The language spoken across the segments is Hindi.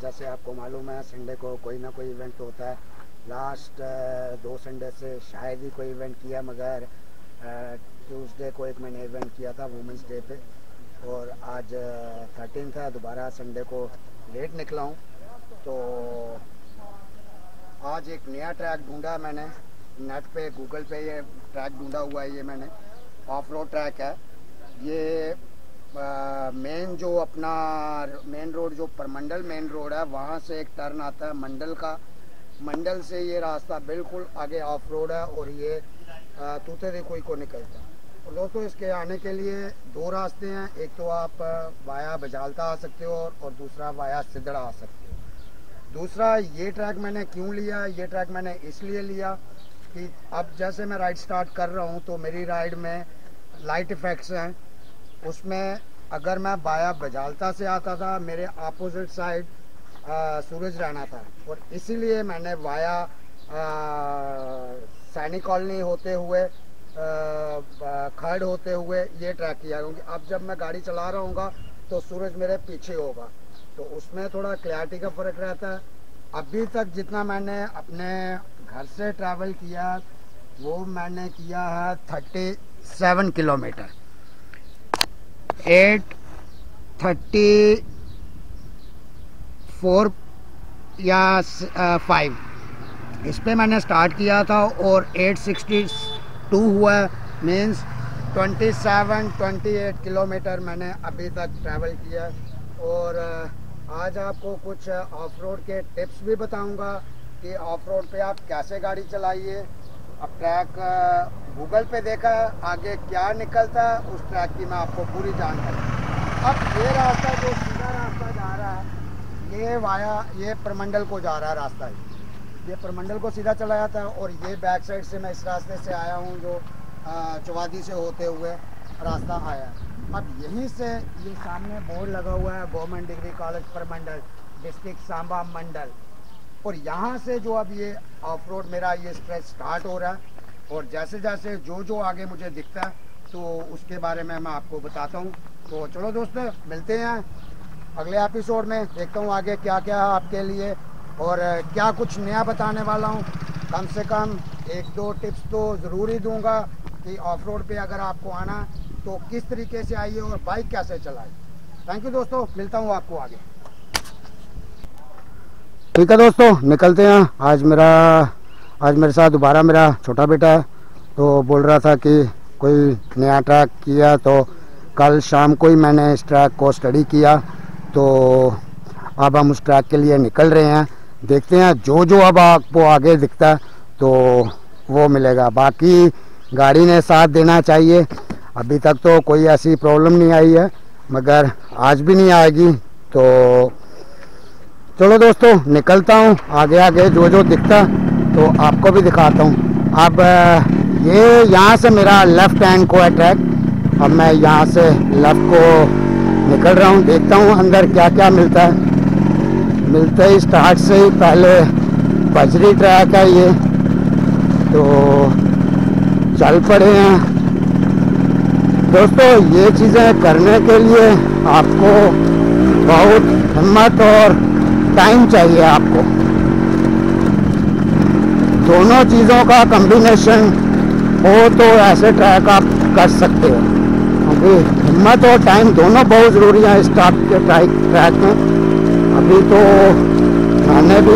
जैसे आपको मालूम है संडे को कोई ना कोई इवेंट होता है। लास्ट दो संडे से शायद ही कोई इवेंट किया, मगर ट्यूसडे को एक मैंने इवेंट किया था वुमेंस डे पे, और आज 13 था। दोबारा संडे को लेट निकला हूँ, तो आज एक नया ट्रैक ढूंढा मैंने नेट पे, गूगल पे ये ट्रैक ढूंढा हुआ है। ये मैंने ऑफ रोड ट्रैक है। ये मेन जो अपना मेन रोड जो परमंडल मेन रोड है, वहाँ से एक टर्न आता है मंडल का। मंडल से ये रास्ता बिल्कुल आगे ऑफ रोड है और ये तूतेकोई को निकलता है। दोस्तों, इसके आने के लिए दो रास्ते हैं। एक तो आप वाया बजालता आ सकते हो और दूसरा वाया सिदड़ा आ सकते हो। दूसरा ये ट्रैक मैंने क्यों लिया, ये ट्रैक मैंने इसलिए लिया कि अब जैसे मैं राइड स्टार्ट कर रहा हूँ तो मेरी राइड में लाइट इफ़ेक्ट्स हैं। उसमें अगर मैं बाया बजालता से आता था, मेरे अपोजिट साइड सूरज राणा था, और इसीलिए मैंने वाया सैनी कॉलोनी होते हुए खड़ होते हुए ये ट्रैक किया, क्योंकि अब जब मैं गाड़ी चला रहा हूँगा तो सूरज मेरे पीछे होगा, तो उसमें थोड़ा क्लैरिटी का फ़र्क रहता है। अभी तक जितना मैंने अपने घर से ट्रैवल किया वो मैंने किया है 37 किलोमीटर 8:34 या 5 इस पर मैंने स्टार्ट किया था और 8:62 हुआ। मीन्स 28 किलोमीटर मैंने अभी तक ट्रैवल किया। और आज आपको कुछ ऑफ रोड के टिप्स भी बताऊंगा कि ऑफ रोड पे आप कैसे गाड़ी चलाइए। अब ट्रैक गूगल पे देखा, आगे क्या निकलता है उस ट्रैक की मैं आपको पूरी जानकारी। अब ये रास्ता जो सीधा रास्ता जा रहा है ये वाया ये परमंडल को जा रहा है रास्ता है। ये परमंडल को सीधा चला जाता है और ये बैक साइड से मैं इस रास्ते से आया हूँ जो चौवादी से होते हुए रास्ता आया। अब यहीं से ये सामने बोर्ड लगा हुआ है government degree college Purmandal district Samba मंडल, और यहाँ से जो अब ये ऑफ रोड मेरा ये स्ट्रेच स्टार्ट हो रहा है, और जैसे जैसे जो जो आगे मुझे दिखता है तो उसके बारे में मैं आपको बताता हूँ। तो चलो दोस्तों, मिलते हैं अगले एपिसोड में, देखता हूँ आगे क्या क्या है आपके लिए और क्या कुछ नया बताने वाला हूँ। कम से कम एक दो टिप्स तो ज़रूरी दूंगा कि ऑफ रोड पे अगर आपको आना तो किस तरीके से आइए और बाइक कैसे चलाए। थैंक यू दोस्तों, मिलता हूँ आपको आगे। ठीक है दोस्तों, निकलते हैं। आज मेरे साथ दोबारा मेरा छोटा बेटा है, तो बोल रहा था कि कोई नया ट्रैक किया, तो कल शाम को ही मैंने इस ट्रैक को स्टडी किया, तो अब हम उस ट्रैक के लिए निकल रहे हैं। देखते हैं जो जो अब आपको आगे दिखता है तो वो मिलेगा, बाकी गाड़ी ने साथ देना चाहिए। अभी तक तो कोई ऐसी प्रॉब्लम नहीं आई है, मगर आज भी नहीं आएगी। तो चलो दोस्तों, निकलता हूँ आगे, आगे जो जो दिखता तो आपको भी दिखाता हूँ। अब ये यहाँ से मेरा लेफ़्ट हैंड को है ट्रैक। अब मैं यहाँ से लेफ़्ट को निकल रहा हूँ, देखता हूँ अंदर क्या क्या मिलता है। मिलते ही स्टार्ट से ही पहले बजरी ट्रैक है ये, तो चल पड़े हैं दोस्तों। ये चीज़ें करने के लिए आपको बहुत हिम्मत और टाइम चाहिए, आपको दोनों चीज़ों का कम्बिनेशन हो तो ऐसे ट्रैक आप कर सकते हो, क्योंकि हिम्मत और टाइम दोनों बहुत ज़रूरी हैं इस टाइप के ट्रैक में। अभी तो मैंने भी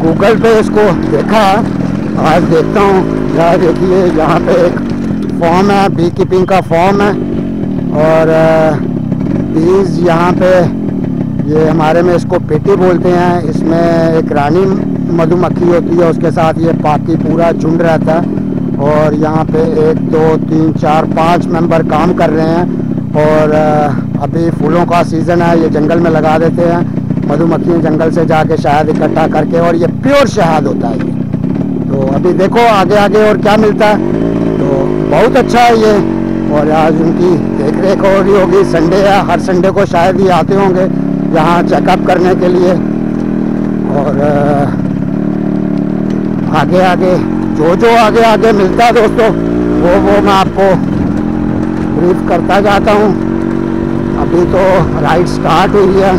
गूगल पे इसको देखा, आज देखता हूँ। यहाँ देखिए, यहाँ पे एक फॉर्म है, बी कीपिंग का फॉर्म है, और बीज यहाँ पे ये हमारे में इसको पेटी बोलते हैं। इसमें एक रानी मधुमक्खी होती है, उसके साथ ये बाकी पूरा झुंड रहता है, और यहाँ पे 1 2 3 4 5 मेंबर काम कर रहे हैं। और अभी फूलों का सीज़न है, ये जंगल में लगा देते हैं मधुमक्खियाँ, जंगल से जाके शहद इकट्ठा करके, और ये प्योर शहद होता है। तो अभी देखो आगे आगे और क्या मिलता है। तो बहुत अच्छा है ये, और आज उनकी देख रेख हो रही होगी। संडे या हर संडे को शायद ही आते होंगे यहाँ चेकअप करने के लिए। और आगे आगे जो जो आगे आगे मिलता है दोस्तों वो मैं आपको ब्रीफ करता जाता हूँ। अभी तो राइड स्टार्ट हुई है।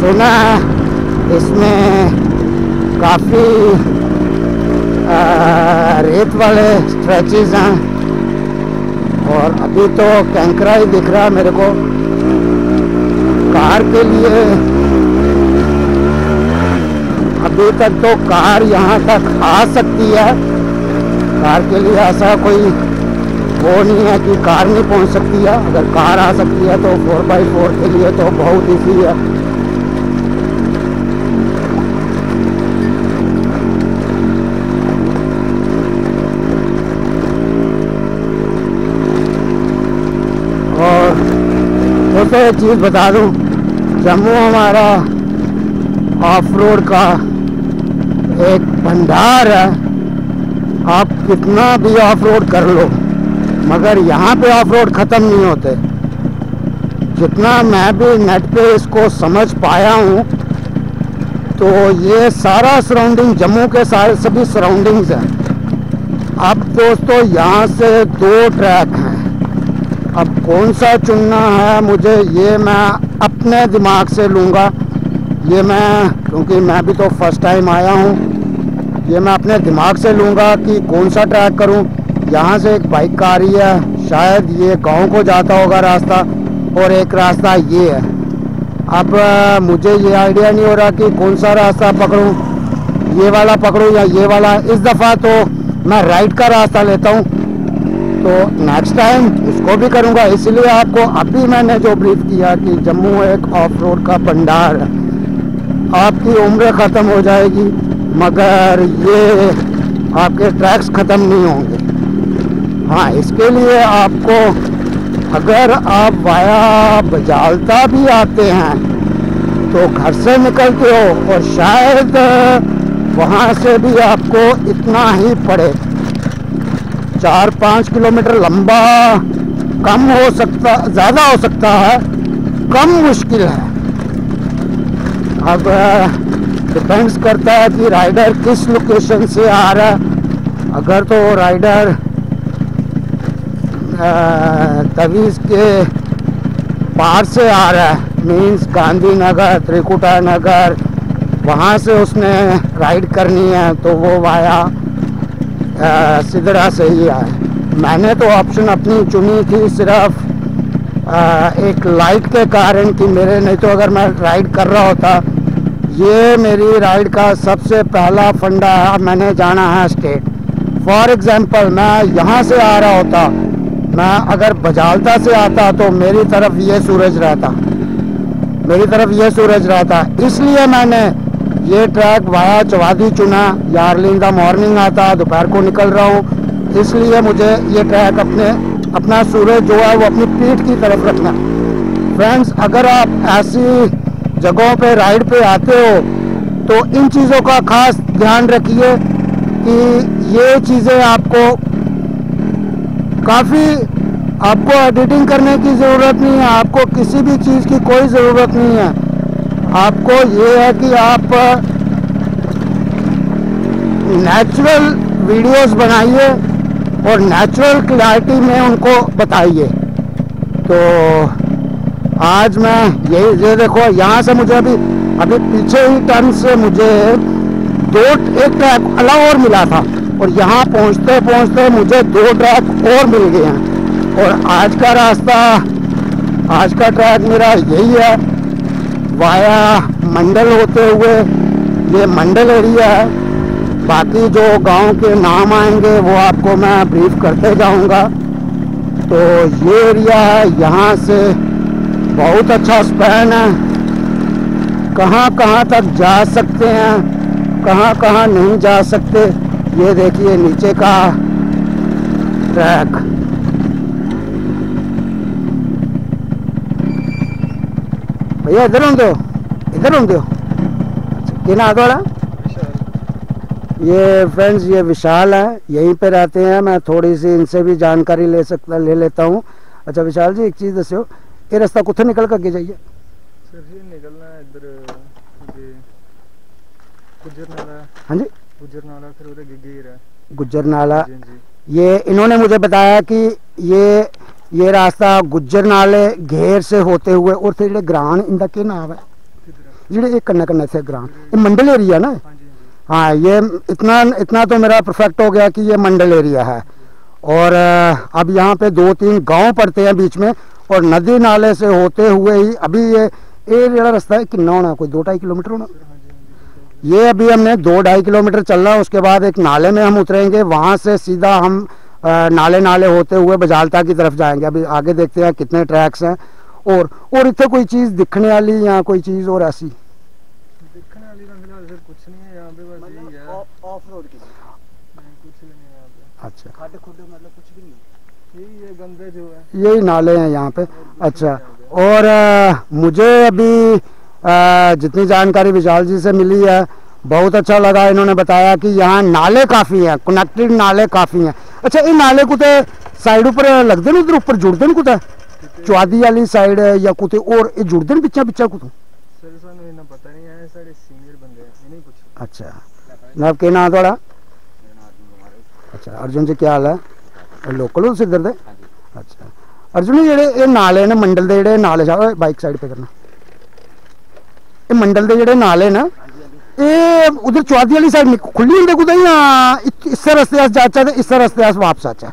सुना है इसमें काफ़ी रेत वाले स्ट्रेचेस हैं, और अभी तो कैंकरा ही दिख रहा है मेरे को। कार के लिए अभी तक तो कार यहाँ तक आ सकती है। कार के लिए ऐसा कोई वो नहीं है कि कार नहीं पहुँच सकती है। अगर कार आ सकती है तो 4x4 के लिए तो बहुत ईजी है। और दोस्तों एक चीज़ बता दूँ, जम्मू हमारा ऑफ रोड का एक भंडार है। आप कितना भी ऑफ रोड कर लो मगर यहाँ पे ऑफ रोड ख़त्म नहीं होते। जितना मैं भी नेट पे इसको समझ पाया हूँ तो ये सारा सराउंडिंग जम्मू के सारे सभी सराउंडिंग्स हैं। अब दोस्तों यहाँ से 2 ट्रैक हैं। अब कौन सा चुनना है मुझे, ये मैं अपने दिमाग से लूँगा। ये मैं, क्योंकि मैं भी तो फर्स्ट टाइम आया हूँ, ये मैं अपने दिमाग से लूँगा कि कौन सा ट्रैक करूँ। यहाँ से एक बाइक आ रही है, शायद ये गांव को जाता होगा रास्ता, और एक रास्ता ये है। अब मुझे ये आइडिया नहीं हो रहा कि कौन सा रास्ता पकड़ूं, ये वाला पकड़ूं या ये वाला। इस दफ़ा तो मैं राइट का रास्ता लेता हूँ, तो नेक्स्ट टाइम उसको भी करूँगा। इसलिए आपको अभी मैंने जो ब्रीफ किया कि जम्मू एक ऑफ रोड का भंडार है। आपकी उम्र ख़त्म हो जाएगी मगर ये आपके ट्रैक्स ख़त्म नहीं होंगे। हाँ, इसके लिए आपको, अगर आप वाया बजालता भी आते हैं तो घर से निकलते हो और शायद वहाँ से भी आपको इतना ही पड़े, 4-5 किलोमीटर लंबा कम हो सकता, ज़्यादा हो सकता है, कम मुश्किल है। अब डिपेंड्स करता है कि राइडर किस लोकेशन से आ रहा है। अगर तो राइडर तवीज़ के पार से आ रहा है, मीन्स गांधीनगर, त्रिकुटा नगर, वहाँ से उसने राइड करनी है, तो वो वाया सिदरा से ही आए। मैंने तो ऑप्शन अपनी चुनी थी सिर्फ एक लाइट के कारण कि मेरे, नहीं तो अगर मैं राइड कर रहा होता। ये मेरी राइड का सबसे पहला फंडा है, मैंने जाना है स्टेट। फॉर एग्ज़ाम्पल मैं यहाँ से आ रहा होता, मैं अगर बजालता से आता तो मेरी तरफ ये सूरज रहता, मेरी तरफ ये सूरज रहता। इसलिए मैंने ये ट्रैक वाया चौवादी चुना। यार्ली इन द मॉर्निंग आता, दोपहर को निकल रहा हूँ, इसलिए मुझे ये ट्रैक अपना सूरज जो है वो अपनी पीठ की तरफ रखना। फ्रेंड्स, अगर आप ऐसी जगहों पे राइड पे आते हो तो इन चीज़ों का खास ध्यान रखिए कि ये चीज़ें आपको काफ़ी, आपको एडिटिंग करने की ज़रूरत नहीं है, आपको किसी भी चीज़ की कोई ज़रूरत नहीं है। आपको ये है कि आप नेचुरल वीडियोस बनाइए और नेचुरल क्लैरिटी में उनको बताइए। तो आज मैं ये देखो, यहाँ से मुझे अभी पीछे ही टर्न से मुझे 2-1 ट्रैक अलाउ और मिला था, और यहाँ पहुँचते पहुँचते मुझे 2 ट्रैक और मिल गए हैं। और आज का ट्रैक मेरा यही है, वाया मंडल होते हुए। ये मंडल एरिया है, बाकी जो गांव के नाम आएंगे वो आपको मैं ब्रीफ करते जाऊंगा। तो ये एरिया है, यहाँ से बहुत अच्छा स्पैन है, कहाँ कहाँ तक जा सकते हैं, कहाँ कहाँ नहीं जा सकते। ये देखिए नीचे का ट्रैक, भैया इधर होंगे हो, इधर होंगे हो। क्या नाम है तुम्हारा? ये फ्रेंड्स ये विशाल है, यहीं पे रहते हैं। मैं थोड़ी सी इनसे भी जानकारी ले लेता हूँ। अच्छा विशाल जी, एक चीज़ दस्यो, ये रास्ता कुत्थे निकल के जाइए? सर जी निकलना है इधर, हाँ जी गुज्जर नाला, फिर उधर गिगेरा गुज्जर नाला। ये इन्होंने मुझे बताया कि ये रास्ता गुज्जर नाले घेर से होते हुए, और फिर जो ग्रां इनका क्या नाम है जिड़े एक कन्ना कन्ना से ग्रां, ये मंडल एरिया ना। हाँ ये इतना तो मेरा परफेक्ट हो गया कि ये मंडल एरिया है। और अब यहाँ पे 2-3 गांव पड़ते हैं बीच में, और नदी नाले से होते हुए ही अभी ये जरा रास्ता है कितना होना, कोई 2-2.5 किलोमीटर होना। ये अभी हमने 2-2.5 किलोमीटर चलना, उसके बाद एक नाले में हम उतरेंगे, वहाँ से सीधा हम नाले होते हुए बजालता की तरफ जाएंगे। अभी आगे देखते हैं कितने ट्रैक्स हैं, और इतने कोई चीज़ दिखने वाली या कोई चीज़ और ऐसी दिखने वाली कुछ नहीं है यहाँ पे, बस यही है ऑफ रोड की, कुछ भी नहीं है यहाँ पे। अच्छा खाटे खुदे मतलब कुछ भी नहीं, यही ये गंदे जो है यही नाले हैं यहाँ पे। अच्छा, और मुझे अभी जितनी जानकारी विशाल जी से मिली है बहुत अच्छा लगा। इन्होंने बताया कि यहाँ नाले काफ़ी हैं, कनेक्टेड नाले काफ़ी हैं। अच्छा ये नाले कुते साइड पर लगते हैं, उधर ऊपर जुड़ते हैं कुते चौहादी वाली साइड या कुते और ये जुड़ते हैं पिछा पिछा कुतों? पता नहीं है, सारे सीनियर बंदे हैं, नहीं कुछ। अच्छा ना क्या नाम थोड़ा? अच्छा अर्जुन जी, क्या हाल है? लोकल हो सिद्धर दे? अच्छा अर्जुन जी, ये नाले ने मंडल के नाले, बाइक साइड पे करना, ये मंडल के जो नाले ना ये उधर चौहादी वाली साइड में खुली होंगे कुछ या इस रस्ते अस जाचा तो इस रस्ते अस वापस आचा?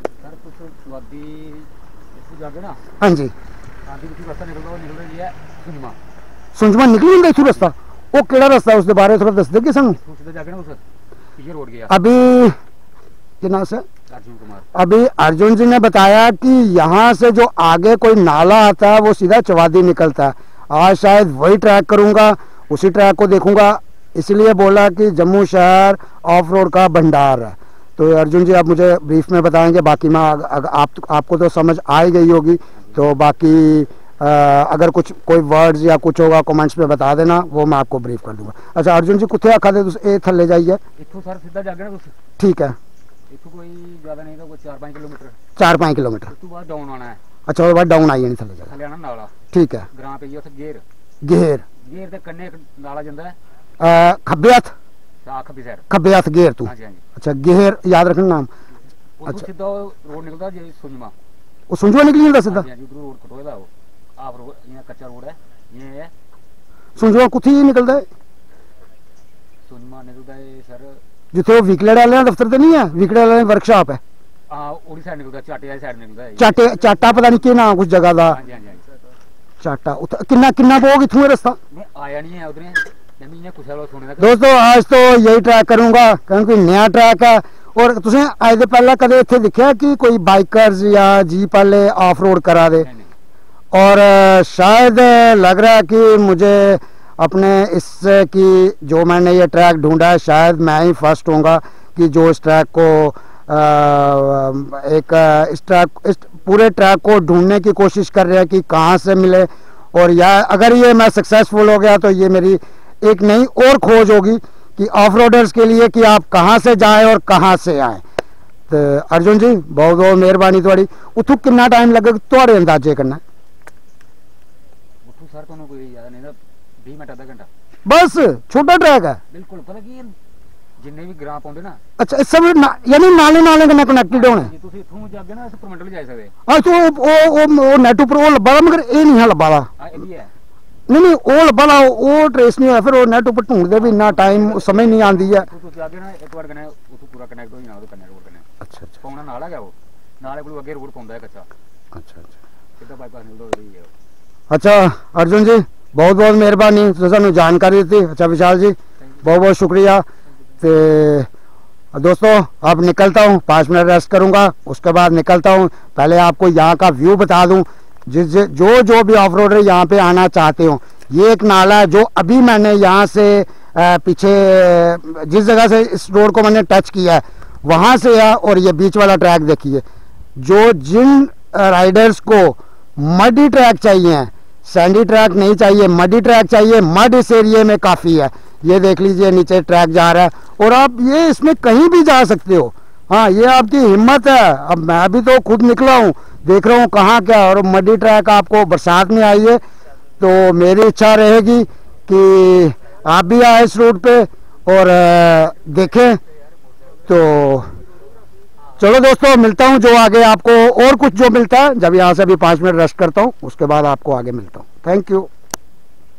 हाँ जी सुंजमा निकली होंगे इतू रस्ता, वो केड़ा रस्ता उसके बारे थोड़ा दस देंगे सू? अभी कितना सर अभी अर्जुन जी ने बताया कि यहाँ से जो आगे कोई नाला आता है वो सीधा चौहादी निकलता है। आज शायद वही ट्रैक करूँगा, उसी ट्रैक को देखूँगा, इसलिए बोला कि जम्मू शहर ऑफ रोड का भंडार है। तो अर्जुन जी आप मुझे ब्रीफ में बताएंगे, बाकी मैं आपको तो समझ आ ही गई होगी, तो बाकी अगर कुछ कोई वर्ड्स या कुछ होगा कमेंट्स में बता देना, वो मैं आपको ब्रीफ कर दूंगा। अच्छा अर्जुन जी कुत्थे आखा दे ए थले जाइए? ठीक है, कोई 4-5 किलोमीटर। अच्छा और बाद डाउन आई है, थले जाना नाला। ठीक है ग्रां पे उसे घेर घेर घेर दे कन्ने नाला जंदा है खब्बे हाथ खब्बे हाथ घेर तू। अच्छा घेर याद रखना नाम। अच्छा सीधा रोड निकलदा जे सुंजमा, वो सुंजमा निकली जंदा सीधा? हां जी उधर रोड कटोएदा, वो आप रोड ये कच्चा रोड है, ये है सुंजमा। कुथी निकलदा है सुंजमा? निकलदा है सर जिथे विकलेड़ वाले दफ्तर तो नहीं है, विकलेड़ वाले वर्कशॉप है। चाटा पता नहीं क्या नाम कुछ जगह का चाटा कितना पोग इतने रस्ता आया नहीं है उधर। दोस्तों आज तो यही ट्रैक करूँगा क्योंकि नया ट्रैक है, और तुसें अज दे पहले कदे इत्थे दिखा कि कोई बाइकर्स या जीप वाले ऑफ रोड करा दे? और शायद लग रहा है कि मुझे अपने इस की जो मैंने ये ट्रैक ढूंढा है शायद मैं ही फर्स्ट होऊंगा कि जो इस ट्रैक को इस पूरे ट्रैक को ढूंढने की कोशिश कर रहे हैं कि कहाँ से मिले। और या अगर ये मैं सक्सेसफुल हो गया तो ये मेरी एक नई और खोज होगी कि ऑफ रोडर्स के लिए कि आप कहाँ से जाएं और कहाँ से आएँ। तो अर्जुन जी बहुत बहुत मेहरबानी थोड़ी। उतू कितना टाइम लगेगा थोड़े अंदाजे करना? उतू सर तो कोई ज़्यादा नहीं, 20 मिनट आधा घंटा बस, छोटा ट्रैक है बिल्कुल। पता कि जिन्ने भी ग्रां पौंदे ना। अच्छा सब यानी नाले कन्नै कनेक्टेड होने? तुसी इत्थों जागे ना अस परमंडल जाई सकदे। अच्छा ओ नेट उपर ओ लब्बा मगर ए नहीं है लब्बा दा। नहीं ओ लब्बा दा ओ ट्रेस नहीं होया, फिर ओ नेट उपर ढूंढदे भी इतना टाइम समझ नहीं आंदी है। तुसी जागे ना एक बार कन्नै उथों पूरा कनेक्ट हो जाना ओदे कन्नै रोड कन्नै। अच्छा अच्छा पौना नाला गया, वो नाले कोल अगे रोड पौंदा है कच्चा। अच्छा अच्छा सीधा बाईपास निकलदा रही है। अच्छा अर्जुन जी बहुत बहुत मेहरबानी, तुसीं सानूं जानकारी दित्ती। अच्छा विशाल जी बहुत बहुत शुक्रिया। तो दोस्तों अब निकलता हूँ, 5 मिनट रेस्ट करूँगा उसके बाद निकलता हूँ। पहले आपको यहाँ का व्यू बता दूँ, जिस जो भी ऑफ रोडर यहाँ पे आना चाहते हो, ये एक नाला है जो अभी मैंने यहाँ से पीछे जिस जगह से इस रोड को मैंने टच किया है वहाँ से है, और ये बीच वाला ट्रैक देखिए। जो जिन राइडर्स को मडी ट्रैक चाहिए, सैंडी ट्रैक नहीं चाहिए, मडी ट्रैक चाहिए, मड इस एरिए में काफ़ी है। ये देख लीजिए नीचे ट्रैक जा रहा है और आप ये इसमें कहीं भी जा सकते हो। हाँ, ये आपकी हिम्मत है। अब मैं भी तो खुद निकला हूँ, देख रहा हूँ कहाँ क्या, और मडी ट्रैक आपको बरसात में आई है, तो मेरी इच्छा रहेगी कि आप भी आए इस रोड पे और देखें। तो चलो दोस्तों, मिलता हूँ जो आगे आपको और कुछ जो मिलता है, जब यहाँ से अभी 5 मिनट रेस्ट करता हूँ उसके बाद आपको आगे मिलता हूँ। Thank you.